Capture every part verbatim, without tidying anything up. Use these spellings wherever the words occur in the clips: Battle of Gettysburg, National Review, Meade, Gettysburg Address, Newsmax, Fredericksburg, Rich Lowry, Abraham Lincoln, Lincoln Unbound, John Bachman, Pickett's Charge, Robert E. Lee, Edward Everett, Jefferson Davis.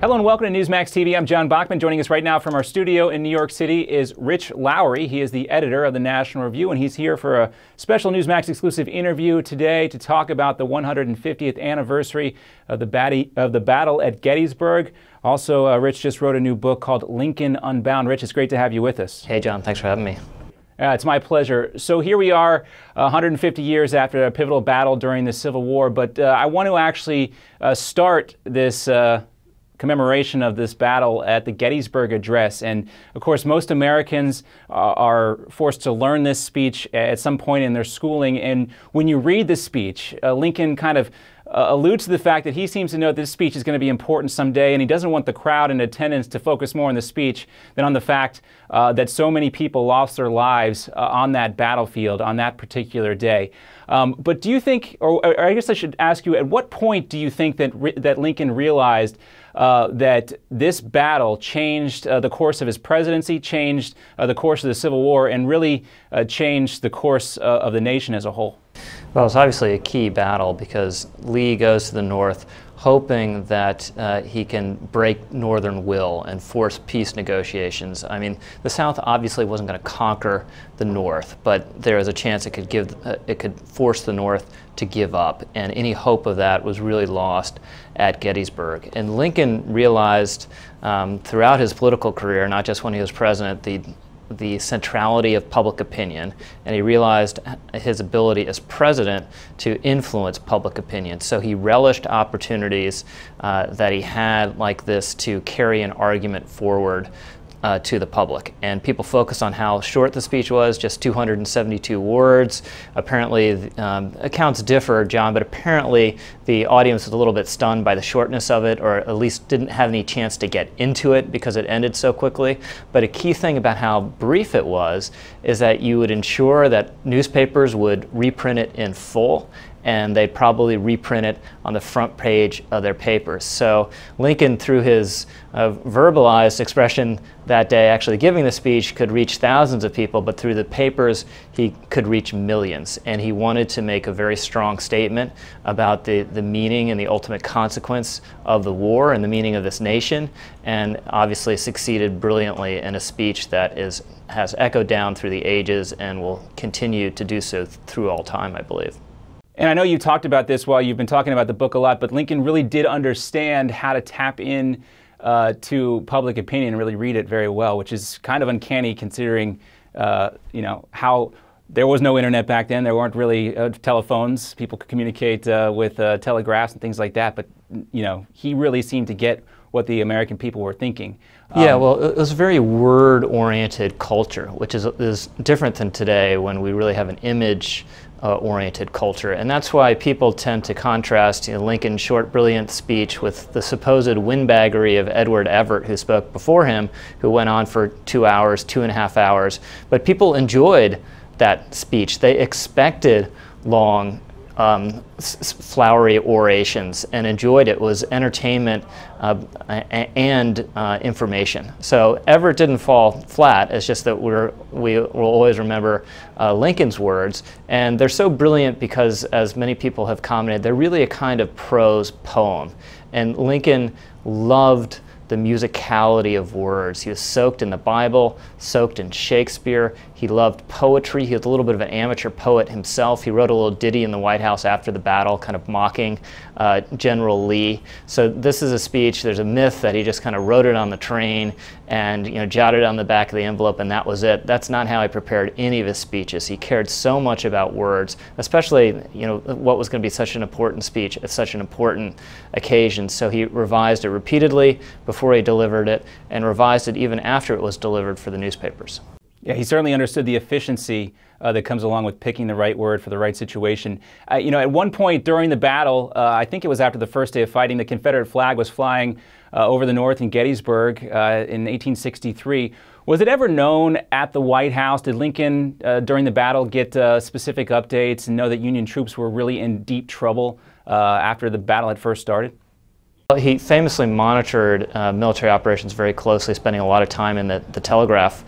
Hello and welcome to Newsmax T V. I'm John Bachman. Joining us right now from our studio in New York City is Rich Lowry. He is the editor of the National Review, and he's here for a special Newsmax exclusive interview today to talk about the one hundred fiftieth anniversary of the, bat- of the battle at Gettysburg. Also, uh, Rich just wrote a new book called Lincoln Unbound. Rich, it's great to have you with us. Hey, John. Thanks for having me. Uh, it's my pleasure. So here we are, uh, one hundred fifty years after a pivotal battle during the Civil War, but uh, I want to actually uh, start this uh, commemoration of this battle at the Gettysburg Address. And of course, most Americans uh, are forced to learn this speech at some point in their schooling. And when you read this speech, uh, Lincoln kind of uh, alludes to the fact that he seems to know this speech is going to be important someday, and he doesn't want the crowd in attendance to focus more on the speech than on the fact uh, that so many people lost their lives uh, on that battlefield on that particular day. Um, but do you think, or, or I guess I should ask you, at what point do you think that that Lincoln realized Uh, that this battle changed uh, the course of his presidency, changed uh, the course of the Civil War, and really uh, changed the course uh, of the nation as a whole? Well, it's obviously a key battle because Lee goes to the North hoping that uh, he can break Northern will and force peace negotiations. I mean, the South obviously wasn't going to conquer the North, but there was a chance it could give, uh, it could force the North to give up, and any hope of that was really lost at Gettysburg. And Lincoln realized um, throughout his political career, not just when he was president, the the centrality of public opinion, and he realized his ability as president to influence public opinion. So he relished opportunities uh, that he had like this to carry an argument forward Uh, to the public. And people focused on how short the speech was, just two hundred seventy-two words. Apparently, um, accounts differ, John, but apparently the audience was a little bit stunned by the shortness of it, or at least didn't have any chance to get into it because it ended so quickly. But a key thing about how brief it was is that you would ensure that newspapers would reprint it in full, and they'd probably reprint it on the front page of their papers. So Lincoln, through his uh, verbalized expression that day, actually giving the speech, could reach thousands of people, but through the papers he could reach millions. And he wanted to make a very strong statement about the, the meaning and the ultimate consequence of the war and the meaning of this nation, and obviously succeeded brilliantly in a speech that is has echoed down through the ages and will continue to do so through all time, I believe. And I know you talked about this while you've been talking about the book a lot, but Lincoln really did understand how to tap in uh, to public opinion and really read it very well, which is kind of uncanny considering, uh, you know, how there was no internet back then. There weren't really uh, telephones. People could communicate uh, with uh, telegraphs and things like that, but, you know, he really seemed to get what the American people were thinking. Yeah, well, it was a very word-oriented culture, which is, is different than today when we really have an image-oriented uh, culture. And that's why people tend to contrast, you know, Lincoln's short, brilliant speech with the supposed windbaggery of Edward Everett, who spoke before him, who went on for two hours, two and a half hours. But people enjoyed that speech. They expected long Um, flowery orations and enjoyed it. It was entertainment uh, and uh, information. So Everett didn't fall flat. It's just that we're, we will always remember uh, Lincoln's words, and they're so brilliant because, as many people have commented, they're really a kind of prose poem. And Lincoln loved the musicality of words. He was soaked in the Bible, soaked in Shakespeare. He loved poetry. He was a little bit of an amateur poet himself. He wrote a little ditty in the White House after the battle, kind of mocking uh, General Lee. So this is a speech. There's a myth that he just kind of wrote it on the train and, you know, jotted it on the back of the envelope, and that was it. That's not how he prepared any of his speeches. He cared so much about words, especially, you know, what was going to be such an important speech at such an important occasion. So he revised it repeatedly before before he delivered it, and revised it even after it was delivered for the newspapers. Yeah, he certainly understood the efficiency uh, that comes along with picking the right word for the right situation. Uh, you know, at one point during the battle, uh, I think it was after the first day of fighting, the Confederate flag was flying uh, over the North in Gettysburg uh, in eighteen sixty-three. Was it ever known at the White House? Did Lincoln, uh, during the battle, get uh, specific updates and know that Union troops were really in deep trouble uh, after the battle had first started? He famously monitored uh, military operations very closely, spending a lot of time in the, the telegraph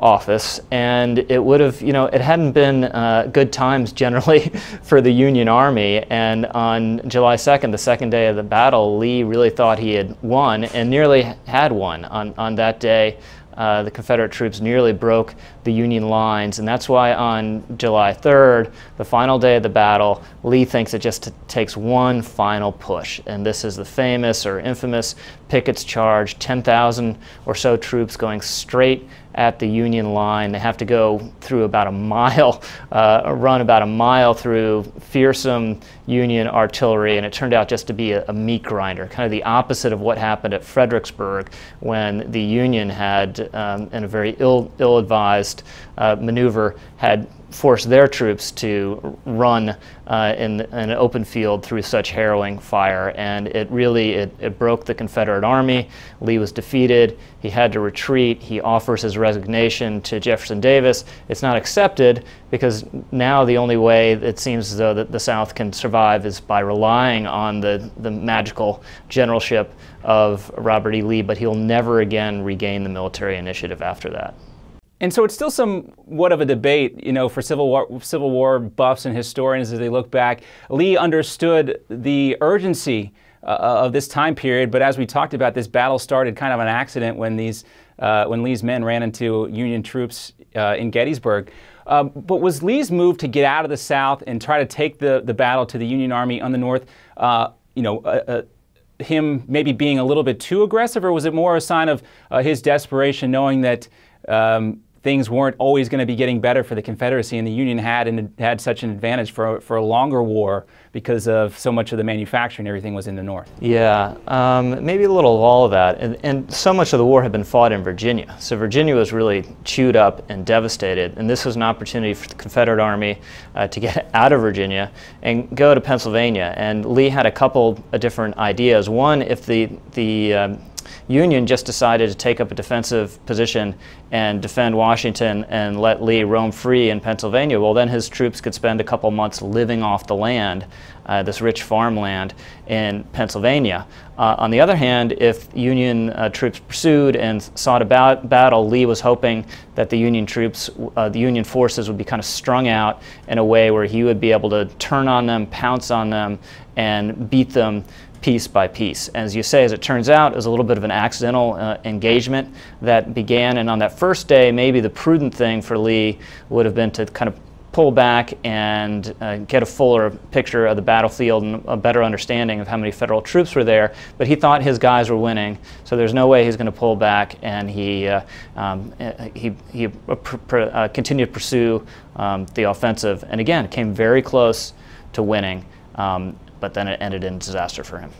office, and it would have, you know, it hadn't been uh, good times generally for the Union Army. And on July second, the second day of the battle, Lee really thought he had won, and nearly had won. On, on that day, uh, the Confederate troops nearly broke the Union lines, and that's why on July third, the final day of the battle, Lee thinks it just takes one final push. And this is the famous or infamous Pickett's Charge, ten thousand or so troops going straight at the Union line. They have to go through about a mile, uh, run about a mile through fearsome Union artillery, and it turned out just to be a, a meat grinder, kind of the opposite of what happened at Fredericksburg when the Union had, um, in a very ill, ill-advised uh, maneuver, had forced their troops to run uh, in, in an open field through such harrowing fire. And it really, it, it broke the Confederate Army. Lee was defeated. He had to retreat. He offers his resignation to Jefferson Davis. It's not accepted because now the only way it seems as though that the South can survive is by relying on the, the magical generalship of Robert E. Lee, but he'll never again regain the military initiative after that. And so it's still somewhat of a debate, you know, for Civil War, Civil War buffs and historians as they look back. Lee understood the urgency uh, of this time period, but as we talked about, this battle started kind of an accident when these, uh, when Lee's men ran into Union troops uh, in Gettysburg. Uh, but was Lee's move to get out of the South and try to take the, the battle to the Union Army on the North, uh, you know, uh, uh, him maybe being a little bit too aggressive, or was it more a sign of uh, his desperation, knowing that um, things weren't always going to be getting better for the Confederacy, and the Union had and had such an advantage for for a longer war because of so much of the manufacturing, everything was in the North? Yeah, um, maybe a little of all of that, and, and so much of the war had been fought in Virginia, so Virginia was really chewed up and devastated, and this was an opportunity for the Confederate Army uh, to get out of Virginia and go to Pennsylvania. And Lee had a couple of different ideas. One, if the the um, Union just decided to take up a defensive position and defend Washington and let Lee roam free in Pennsylvania, well, then his troops could spend a couple months living off the land, uh, this rich farmland in Pennsylvania. Uh, on the other hand, if Union uh, troops pursued and sought about battle, Lee was hoping that the Union troops, uh, the Union forces would be kind of strung out in a way where he would be able to turn on them, pounce on them, and beat them piece by piece. And as you say, as it turns out, it was a little bit of an accidental uh, engagement that began. And on that first day, maybe the prudent thing for Lee would have been to kind of pull back and uh, get a fuller picture of the battlefield and a better understanding of how many federal troops were there. But he thought his guys were winning, so there's no way he's going to pull back, and he uh, um, he, he pr pr uh, continued to pursue um, the offensive, and again came very close to winning. Um, but then it ended in disaster for him.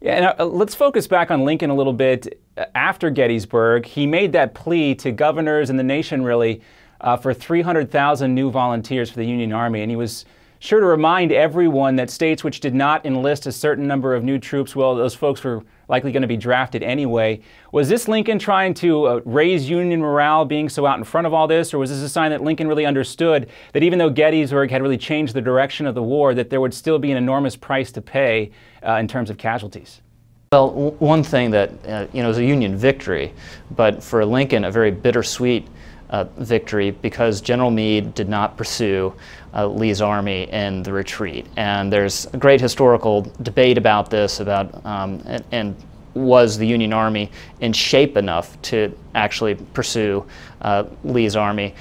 Yeah, and uh, let's focus back on Lincoln a little bit. After Gettysburg, he made that plea to governors and the nation, really, uh, for three hundred thousand new volunteers for the Union Army, and he was sure to remind everyone that states which did not enlist a certain number of new troops, well, those folks were likely going to be drafted anyway. Was this Lincoln trying to uh, raise Union morale, being so out in front of all this, or was this a sign that Lincoln really understood that even though Gettysburg had really changed the direction of the war, that there would still be an enormous price to pay uh, in terms of casualties? Well, w one thing that, uh, you know, was a Union victory, but for Lincoln, a very bittersweet Uh, victory, because General Meade did not pursue uh, Lee's army in the retreat. And there's a great historical debate about this, about um, and, and was the Union Army in shape enough to actually pursue uh, Lee's army.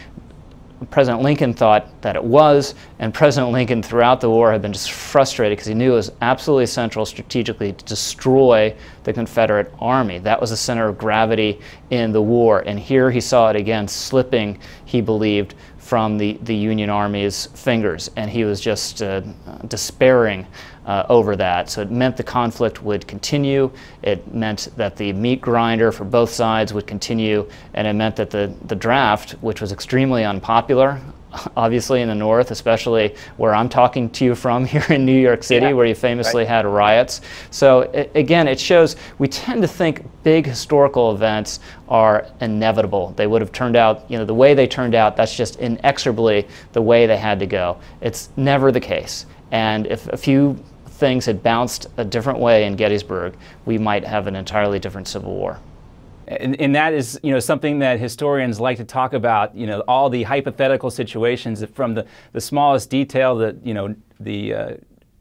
President Lincoln thought that it was, and President Lincoln throughout the war had been just frustrated because he knew it was absolutely essential strategically to destroy the Confederate Army. That was the center of gravity in the war, and here he saw it again slipping, he believed, from the, the Union Army's fingers, and he was just uh, despairing uh, over that. So it meant the conflict would continue, it meant that the meat grinder for both sides would continue, and it meant that the, the draft, which was extremely unpopular, obviously in the North, especially where I'm talking to you from here in New York City, yeah, where you famously right. had riots. So it, again, it shows we tend to think big historical events are inevitable. They would have turned out, you know, the way they turned out, that's just inexorably the way they had to go. It's never the case. And if a few things had bounced a different way in Gettysburg, we might have an entirely different Civil War. And, and that is, you know, something that historians like to talk about, you know, all the hypothetical situations from the, the smallest detail, that, you know, the uh,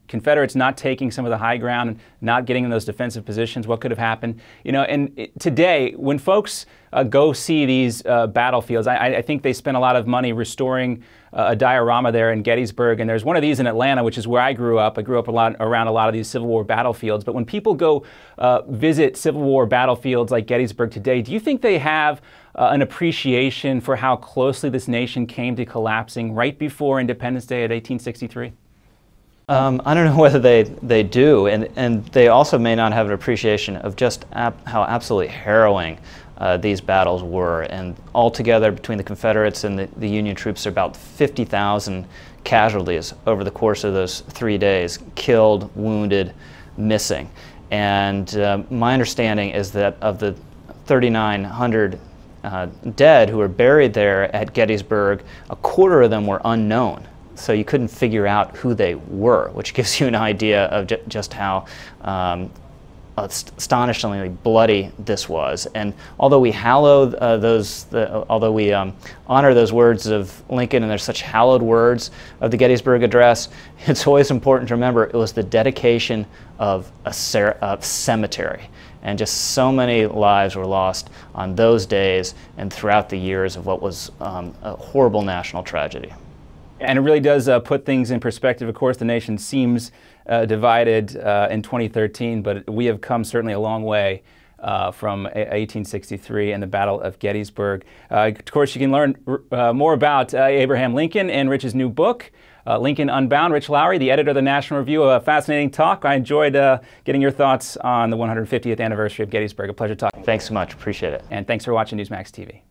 Confederates not taking some of the high ground and not getting in those defensive positions, what could have happened. You know, and it, today, when folks uh, go see these uh, battlefields, I, I think they spend a lot of money restoring uh, a diorama there in Gettysburg. And there's one of these in Atlanta, which is where I grew up. I grew up a lot around a lot of these Civil War battlefields. But when people go uh, visit Civil War battlefields like Gettysburg today, do you think they have uh, an appreciation for how closely this nation came to collapsing right before Independence Day at eighteen sixty-three? Um, I don't know whether they, they do, and, and they also may not have an appreciation of just ap how absolutely harrowing uh, these battles were. And altogether, between the Confederates and the, the Union troops, there are about fifty thousand casualties over the course of those three days, killed, wounded, missing. And uh, my understanding is that of the thirty-nine hundred uh, dead who were buried there at Gettysburg, a quarter of them were unknown. So you couldn't figure out who they were, which gives you an idea of ju just how um, astonishingly bloody this was. And although we hallow uh, those, the, although we um, honor those words of Lincoln, and they're such hallowed words of the Gettysburg Address, it's always important to remember it was the dedication of a of cemetery. And just so many lives were lost on those days and throughout the years of what was um, a horrible national tragedy. And it really does uh, put things in perspective. Of course, the nation seems uh, divided uh, in twenty thirteen, but we have come certainly a long way uh, from eighteen sixty-three and the Battle of Gettysburg. Uh, of course, you can learn uh, more about uh, Abraham Lincoln and Rich's new book, uh, Lincoln Unbound. Rich Lowry, the editor of the National Review, a fascinating talk. I enjoyed uh, getting your thoughts on the one hundred fiftieth anniversary of Gettysburg. A pleasure talking. Thanks so much. Appreciate it. And thanks for watching Newsmax T V.